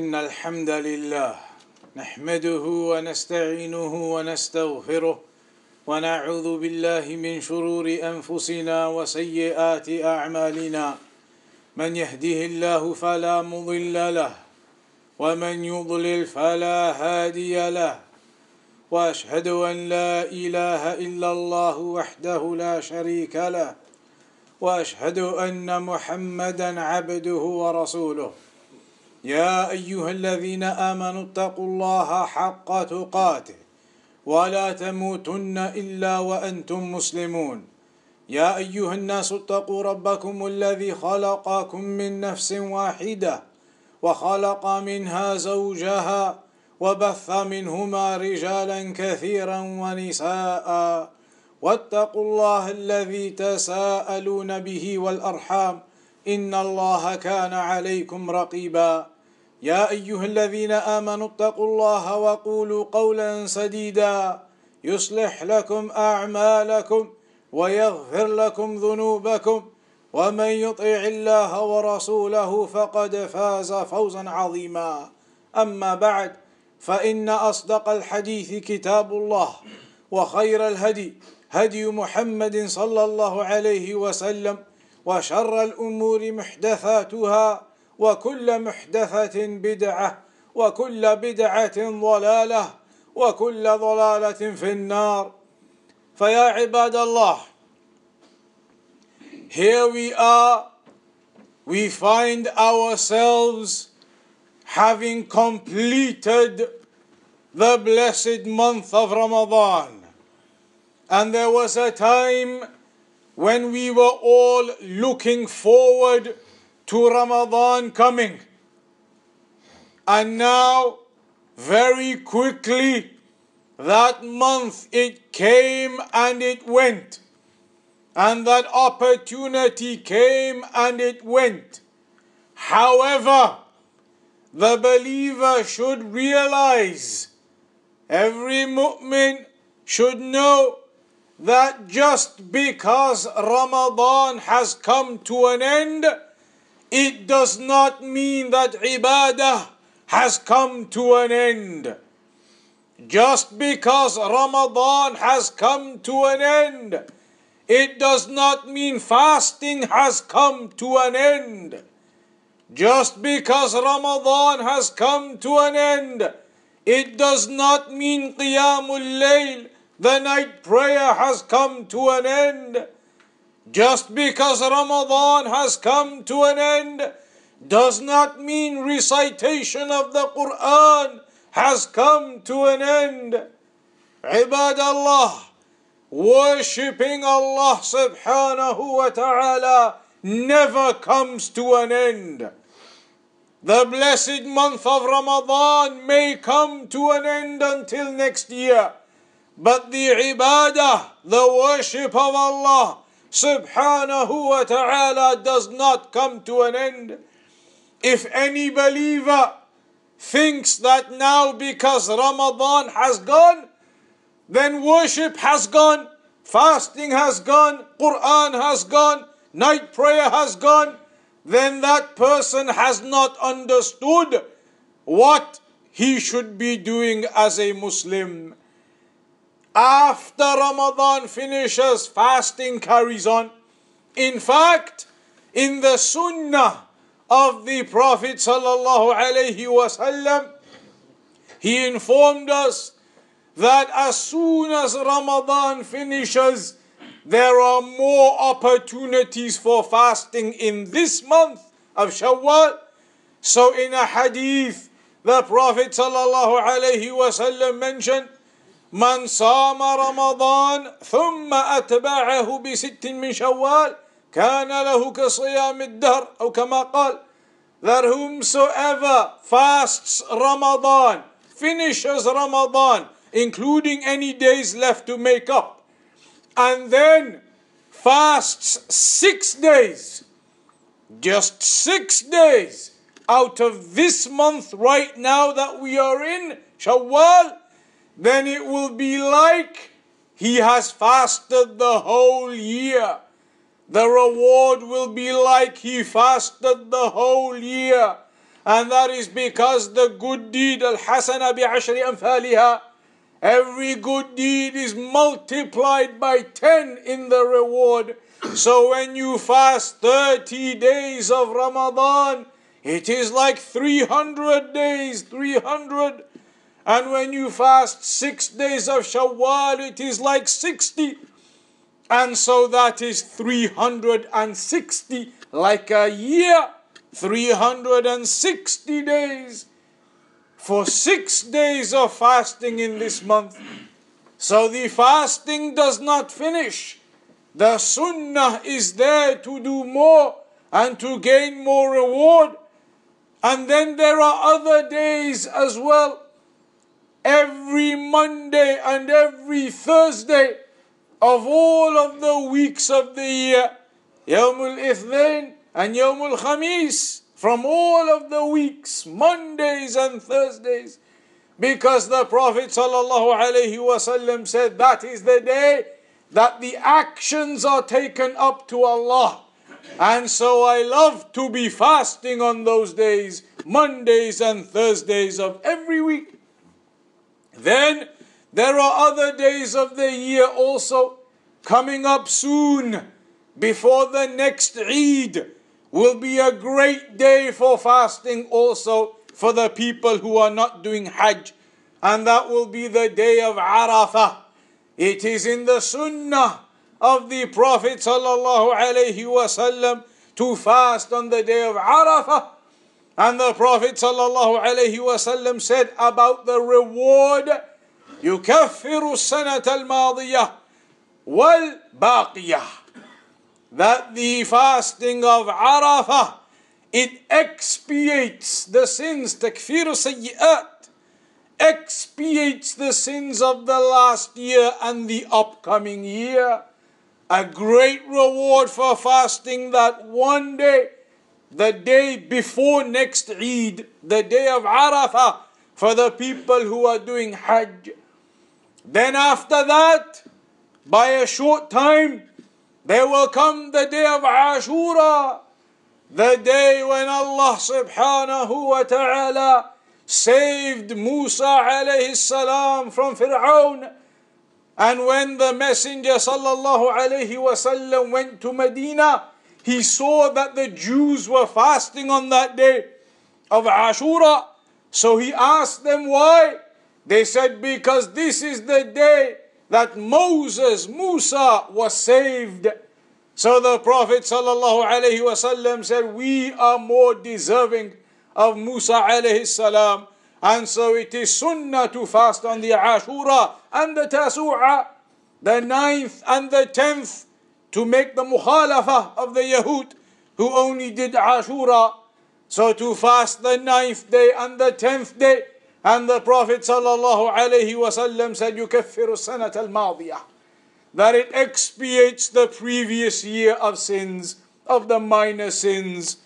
إن الحمد لله نحمده ونستعينه ونستغفره ونعوذ بالله من شرور أنفسنا وسيئات أعمالنا من يهده الله فلا مضل له ومن يضلل فلا هادي له وأشهد أن لا إله إلا الله وحده لا شريك له وأشهد أن محمدا عبده ورسوله يا أيها الذين آمنوا اتقوا الله حق تقاته ولا تموتن إلا وأنتم مسلمون يا أيها الناس اتقوا ربكم الذي خلقكم من نفس واحدة وخلق منها زوجها وبث منهما رجالا كثيرا ونساء واتقوا الله الذي تساءلون به والأرحام إن الله كان عليكم رقيبا يا أيها الذين آمنوا اتقوا الله وقولوا قولا سديدا يصلح لكم أعمالكم ويغفر لكم ذنوبكم ومن يطع الله ورسوله فقد فاز فوزا عظيما أما بعد فإن أصدق الحديث كتاب الله وخير الهدي هدي محمد صلى الله عليه وسلم وشر الأمور محدثاتها وكل محدثة بدعة وكل بدعة ضلالة وكل ضلالة في النار. فيا عباد Allah, here we are, we find ourselves having completed the blessed month of Ramadan. And there was a time when we were all looking forward to Ramadan coming. And now, very quickly, that month it came and it went. And that opportunity came and it went. However, the believer should realize, every mu'min should know that just because Ramadan has come to an end, it does not mean that ibadah has come to an end. Just because Ramadan has come to an end, it does not mean fasting has come to an end. Just because Ramadan has come to an end, it does not mean Qiyam al-Layl, the night prayer, has come to an end. Just because Ramadan has come to an end does not mean recitation of the Quran has come to an end. Ibadallah, worshipping Allah subhanahu wa ta'ala never comes to an end. The blessed month of Ramadan may come to an end until next year, but the ibadah, the worship of Allah subhanahu wa ta'ala, does not come to an end. If any believer thinks that now because Ramadan has gone, then worship has gone, fasting has gone, Quran has gone, night prayer has gone, then that person has not understood what he should be doing as a Muslim. After Ramadan finishes, fasting carries on. In fact, in the sunnah of the Prophet sallallahu alaihi wasallam, he informed us that as soon as Ramadan finishes, there are more opportunities for fasting in this month of Shawwal. So in a hadith, the Prophet sallallahu alaihi wasallam mentioned, من صام رمضان ثم أتبعه بست من شوال كان له كصيام الدهر أو كما قال. That whomsoever fasts Ramadan, finishes Ramadan, including any days left to make up, and then fasts 6 days, just 6 days out of this month right now that we are in, Shawwal, then it will be like he has fasted the whole year. The reward will be like he fasted the whole year. And that is because the good deed, al-hasana bi'ashri amthaliha, every good deed is multiplied by 10 in the reward. So when you fast 30 days of Ramadan, it is like 300 days, 300. And when you fast 6 days of Shawwal, it is like 60. And so that is 360, like a year, 360 days for 6 days of fasting in this month. So the fasting does not finish. The sunnah is there to do more and to gain more reward. And then there are other days as well. Every Monday and every Thursday of all of the weeks of the year, Yawmul Ithnain and Yawmul Khamis, from all of the weeks, Mondays and Thursdays, because the Prophet ﷺ said that is the day that the actions are taken up to Allah. And so I love to be fasting on those days, Mondays and Thursdays of every week. Then there are other days of the year also coming up soon. Before the next Eid will be a great day for fasting also for the people who are not doing Hajj. And that will be the day of Arafah. It is in the sunnah of the Prophet ﷺ to fast on the day of Arafah. And the Prophet ﷺ said about the reward, يُكَفِّرُ السَّنَةَ الْمَاضِيَةَ وَالْبَاقِيَةَ, that the fasting of Arafah, it expiates the sins, تَكْفِيرُ السَّيِّئَاتِ, expiates the sins of the last year and the upcoming year. A great reward for fasting that one day, the day before next Eid, the day of Arafah, for the people who are doing Hajj. Then after that, by a short time, there will come the day of Ashura, the day when Allah subhanahu wa ta'ala saved Musa alayhi salam from Fir'aun. And when the Messenger sallallahu alayhi wa sallam went to Medina, he saw that the Jews were fasting on that day of Ashura. So he asked them why. They said, because this is the day that Musa was saved. So the Prophet ﷺ said, we are more deserving of Musa alayhi salam. And so it is sunnah to fast on the Ashura and the Tasu'ah, the 9th and the 10th, to make the mukhalafah of the Yahud who only did Ashura. So to fast the 9th day and the 10th day. And the Prophet ﷺ said, يُكَفِّرُ السَّنَةَ الْمَاضِيَةَ, that it expiates the previous year of sins, of the minor sins.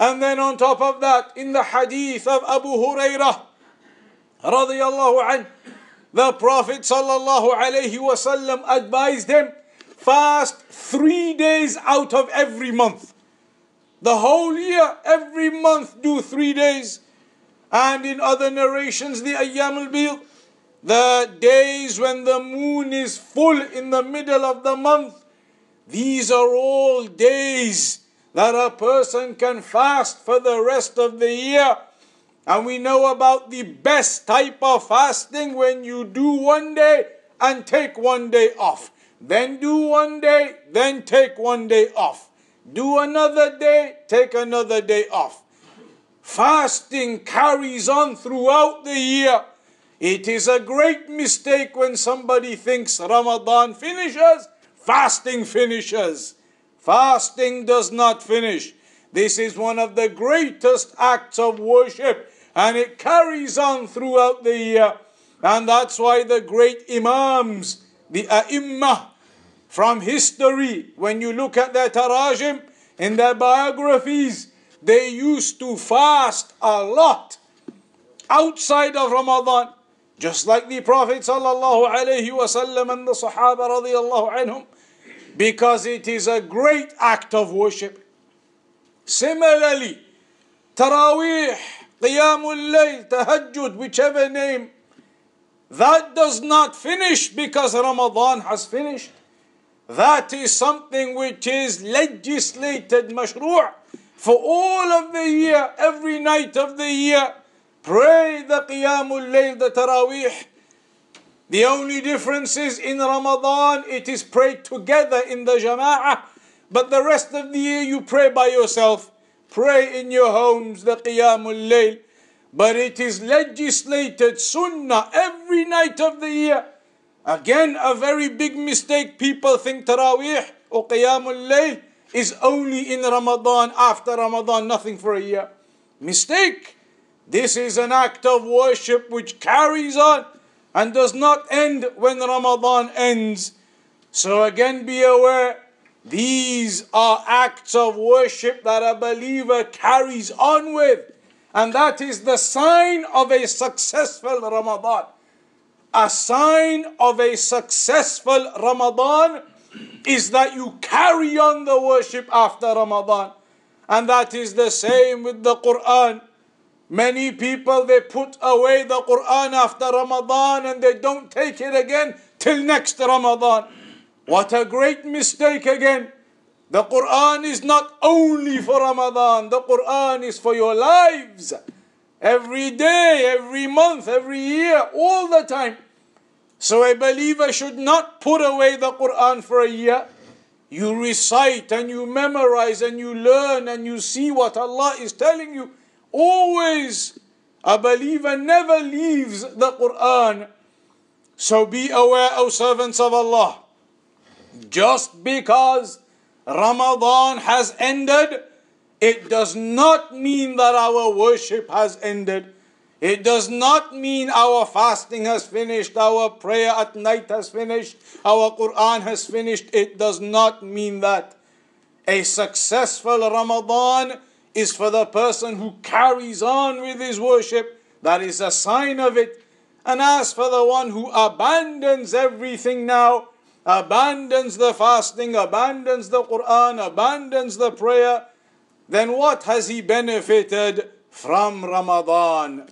And then on top of that, in the hadith of Abu Hurairah, radiyallahu anhu, the Prophet ﷺ advised him, fast 3 days out of every month. The whole year, every month do 3 days. And in other narrations, the Ayyam al-Bil, the days when the moon is full in the middle of the month, these are all days that a person can fast for the rest of the year. And we know about the best type of fasting, when you do 1 day and take 1 day off. Then do 1 day, then take 1 day off. Do another day, take another day off. Fasting carries on throughout the year. It is a great mistake when somebody thinks Ramadan finishes, fasting finishes. Fasting does not finish. This is one of the greatest acts of worship, and it carries on throughout the year. And that's why the great imams, the a'immah, from history, when you look at their tarajim, in their biographies, they used to fast a lot outside of Ramadan, just like the Prophet ﷺ and the Sahaba ﷺ, because it is a great act of worship. Similarly, Tarawih, Qiyam al-Layl, Tahajjud, whichever name, that does not finish because Ramadan has finished. That is something which is legislated, mashru', for all of the year, every night of the year. Pray the Qiyam al-Layl, the Tarawih. The only difference is in Ramadan it is prayed together in the Jama'ah, but the rest of the year you pray by yourself. Pray in your homes the Qiyam al-Layl. But it is legislated sunnah every night of the year. Again, a very big mistake. People think Tarawih or Qiyam al-Layl is only in Ramadan, after Ramadan, nothing for a year. Mistake. This is an act of worship which carries on and does not end when Ramadan ends. So again, be aware, these are acts of worship that a believer carries on with. And that is the sign of a successful Ramadan. A sign of a successful Ramadan is that you carry on the worship after Ramadan. And that is the same with the Quran. Many people, they put away the Quran after Ramadan and they don't take it again till next Ramadan. What a great mistake again. The Quran is not only for Ramadan. The Quran is for your lives. Every day, every month, every year, all the time. So a believer should not put away the Quran for a year. You recite and you memorize and you learn and you see what Allah is telling you. Always, a believer never leaves the Quran. So be aware, O servants of Allah, just because Ramadan has ended, it does not mean that our worship has ended. It does not mean our fasting has finished, our prayer at night has finished, our Quran has finished. It does not mean that. A successful Ramadan is for the person who carries on with his worship. That is a sign of it. And as for the one who abandons everything now, abandons the fasting, abandons the Quran, abandons the prayer, then what has he benefited from Ramadan?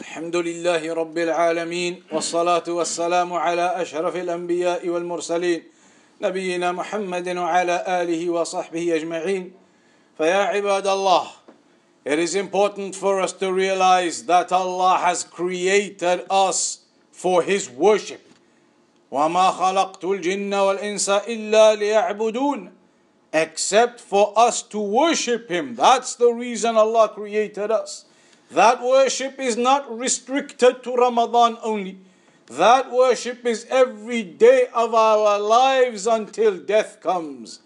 الحمد لله رب العالمين والصلاة والسلام على أشرف الأنبياء والمرسلين نبينا محمد وعلى آله وصحبه أجمعين. فيا عباد الله, it is important for us to realize that Allah has created us for His worship. وما خلقت الجن والإنس إلا ليعبدون, except for us to worship Him. That's the reason Allah created us. That worship is not restricted to Ramadan only. That worship is every day of our lives until death comes.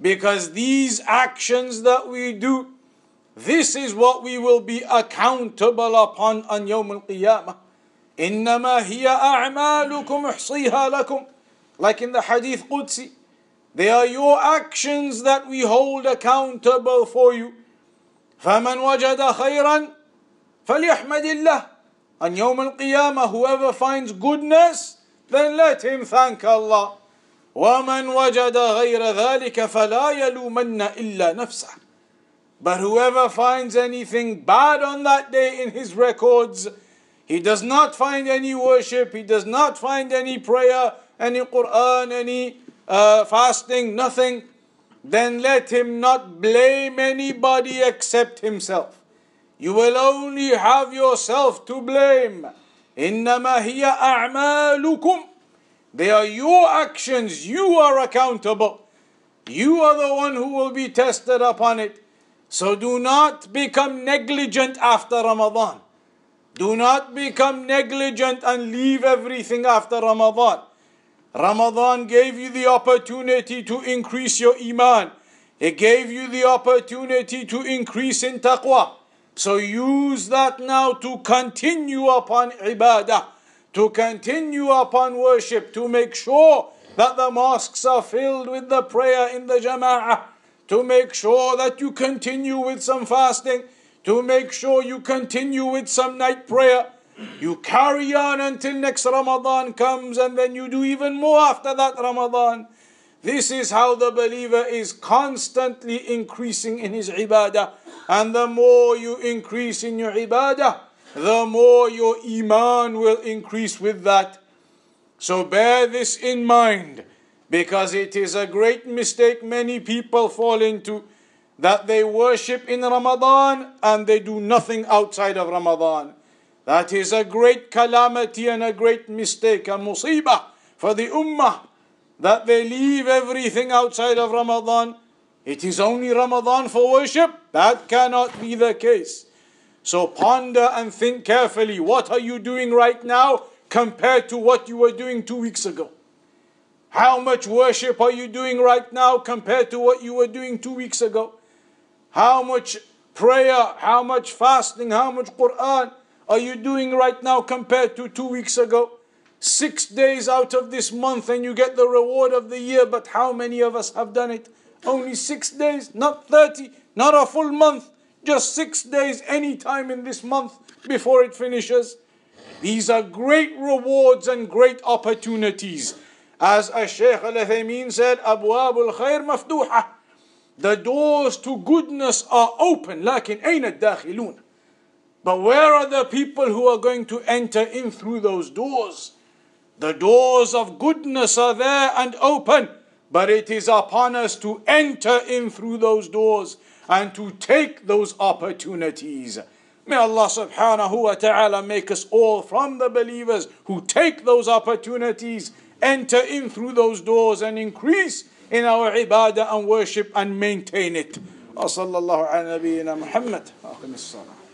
Because these actions that we do, this is what we will be accountable upon on Yawmul Qiyamah. إِنَّمَا هِيَ أَعْمَالُكُمْ أُحْصِيهَا لَكُمْ. Like in the Hadith Qudsi, they are your actions that we hold accountable for you. فَمَنْ وَجَدَ خَيْرًا فَلْيَحْمَدِ اللَّهِ. On Yawm al-Qiyamah, whoever finds goodness, then let him thank Allah. وَمَنْ وَجَدَ غَيْرَ ذَلِكَ فَلَا يَلُومَنَّ إِلَّا نَفْسَهُ. But whoever finds anything bad on that day in his records, he does not find any worship, he does not find any prayer, any Quran, any fasting, nothing, then let him not blame anybody except himself. You will only have yourself to blame. إِنَّمَا هِيَ أَعْمَالُكُمْ. They are your actions. You are accountable. You are the one who will be tested upon it. So do not become negligent after Ramadan. Do not become negligent and leave everything after Ramadan. Ramadan gave you the opportunity to increase your Iman. It gave you the opportunity to increase in taqwa. So use that now to continue upon ibadah, to continue upon worship, to make sure that the mosques are filled with the prayer in the jama'ah, to make sure that you continue with some fasting, to make sure you continue with some night prayer. You carry on until next Ramadan comes, and then you do even more after that Ramadan. This is how the believer is constantly increasing in his ibadah. And the more you increase in your ibadah, the more your iman will increase with that. So bear this in mind, because it is a great mistake many people fall into, that they worship in Ramadan and they do nothing outside of Ramadan. That is a great calamity and a great mistake, a musibah for the ummah, that they leave everything outside of Ramadan. It is only Ramadan for worship. That cannot be the case. So ponder and think carefully. What are you doing right now compared to what you were doing 2 weeks ago? How much worship are you doing right now compared to what you were doing 2 weeks ago? How much prayer, how much fasting, how much Quran are you doing right now compared to 2 weeks ago? 6 days out of this month and you get the reward of the year, but how many of us have done it? Only 6 days, not 30, not a full month, just 6 days any time in this month before it finishes. These are great rewards and great opportunities. As Shaykh Al-Uthaymeen said, Abwaabul Khair Mafduha. The doors to goodness are open, lakin ayna ad-dakhilun. But where are the people who are going to enter in through those doors? The doors of goodness are there and open, but it is upon us to enter in through those doors and to take those opportunities. May Allah subhanahu wa ta'ala make us all from the believers who take those opportunities, enter in through those doors, and increase in our ibadah and worship and maintain it. Wa sallallahu ala nabiyyina Muhammad.